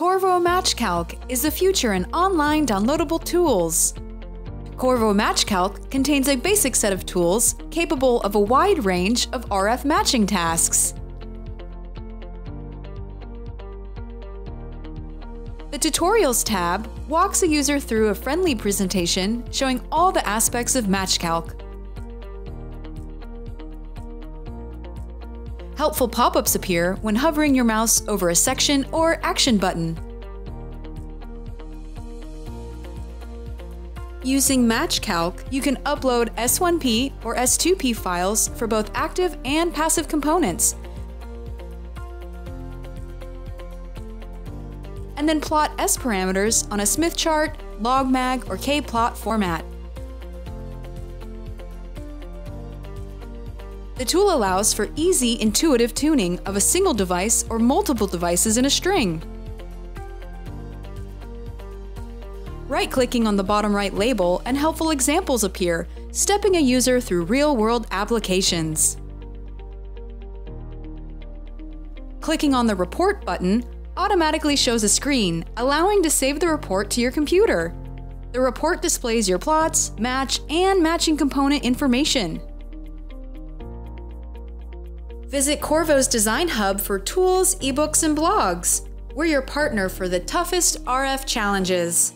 Qorvo MatchCalc is the future in online downloadable tools. Qorvo MatchCalc contains a basic set of tools capable of a wide range of RF matching tasks. The Tutorials tab walks a user through a friendly presentation showing all the aspects of MatchCalc. Helpful pop-ups appear when hovering your mouse over a section or action button. Using MatchCalc, you can upload S1P or S2P files for both active and passive components, and then plot S parameters on a Smith chart, logmag, or kplot format. The tool allows for easy, intuitive tuning of a single device or multiple devices in a string. Right-clicking on the bottom right label and helpful examples appear, stepping a user through real-world applications. Clicking on the Report button automatically shows a screen, allowing to save the report to your computer. The report displays your plots, match, and matching component information. Visit Qorvo's Design Hub for tools, ebooks, and blogs. We're your partner for the toughest RF challenges.